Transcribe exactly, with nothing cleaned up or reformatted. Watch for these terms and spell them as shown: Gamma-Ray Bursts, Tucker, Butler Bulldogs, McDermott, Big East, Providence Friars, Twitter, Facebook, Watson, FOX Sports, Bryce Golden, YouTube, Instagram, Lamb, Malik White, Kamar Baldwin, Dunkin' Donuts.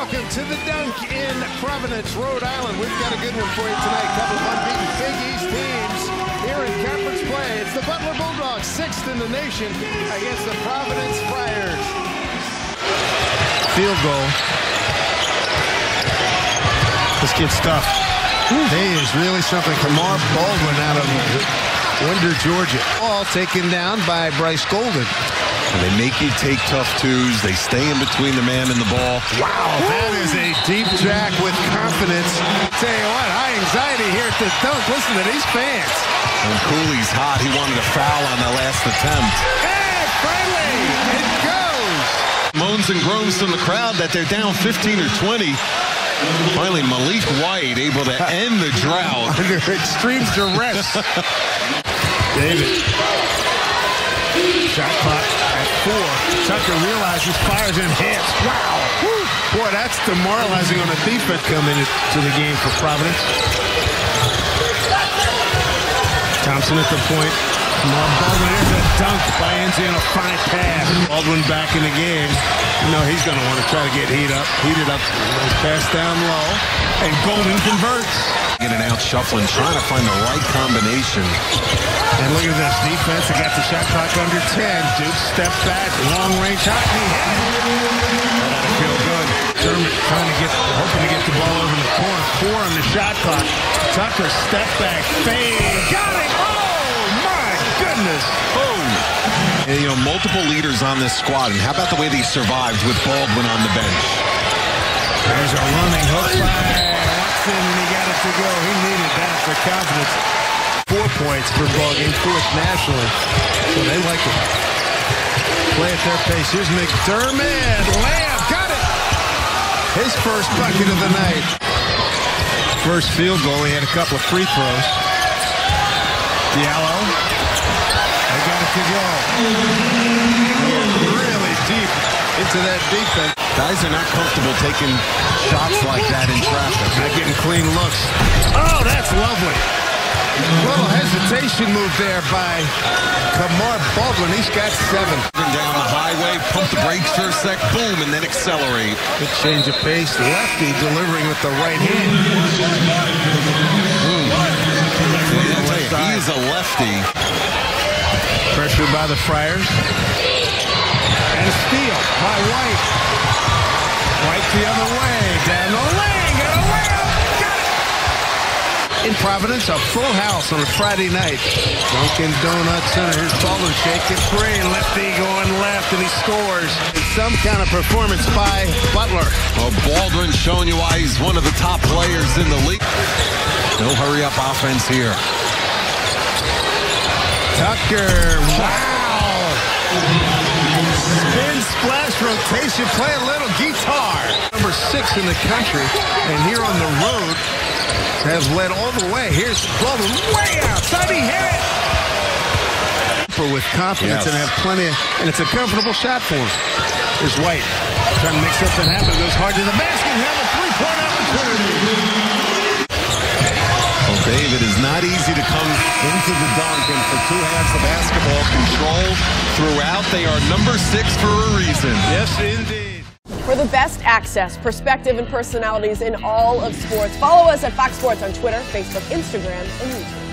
welcome to the Dunk in Providence, Rhode Island. We've got a good one for you tonight. A couple of unbeaten Big East teams here in conference play. It's the Butler Bulldogs, sixth in the nation, against the Providence Friars. Field goal. This kid's tough. He is really something. Kamar Baldwin out of Winder, Georgia. All taken down by Bryce Golden. And they make you take tough twos. They stay in between the man and the ball. Wow, that is a deep track with confidence. Tell you what, high anxiety here at the dunk. Listen to these fans. And Cooley's hot. He wanted a foul on that last attempt. And finally, it goes. Moans and groans from the crowd that they're down fifteen or twenty. Finally, Malik White able to end the drought. Under extreme duress. David. Shot clock at four. Tucker realizes, fires, and hits. Wow. Woo. Boy, that's demoralizing on a defense coming into the game for Providence. Thompson at the point. Baldwin, there's a dunk by Enzi on a fine pass. Baldwin back in the game. You know, he's going to want to try to get heat up. Heated up. Pass down low. And Golden converts. Getting out shuffling, trying to find the right combination. And look at this defense. They got the shot clock under ten. Duke step back, long range shot, and he hit it. That'll feel good. McDermott trying to get, hoping to get the ball over the corner. Four on the shot clock. Tucker step back, fade, got it. Oh my goodness. Oh. And, you know, multiple leaders on this squad, and how about the way they survived with Baldwin on the bench? There's a running hook by Watson, and he got it to go. He needed that for confidence. Four points per ball game, fourth nationally. So they like it. Play at their pace. Here's McDermott. Lamb got it. His first bucket of the night. First field goal. He had a couple of free throws. Diallo. They got it to go. Really deep into that defense. Guys are not comfortable taking shots like that in traffic. Not getting clean looks. Oh, that's lovely. Little hesitation move there by Kamar Baldwin. He's got seven. Down the highway, pump the brakes for a sec, boom, and then accelerate. Good change of pace. Lefty delivering with the right hand. Boom. Boy, he is a lefty. Pressure by the Friars. And a steal by White. White the other way. Down the lane. Got a layup. In Providence, a full house on a Friday night. Dunkin' Donuts Center. Here's Baldwin shaking free. Lefty going left, and he scores. Some kind of performance by Butler. Well, Baldwin showing you why he's one of the top players in the league. No hurry-up offense here. Tucker. Wow. Spin, splash, rotation. Play a little guitar. Number six in the country, and here on the road. Has led all the way. Here's Baldwin way outside. He hit it. With confidence, yes. And have plenty of, and it's a comfortable shot for him. Here's White. Trying to make something happen. Goes hard to the basket. Have a three-point opportunity. Well, David, is not easy to come into the dunk, and for two halves of basketball control throughout, they are number six for a reason. Yes, indeed. For the best access, perspective, and personalities in all of sports, follow us at Fox Sports on Twitter, Facebook, Instagram, and YouTube.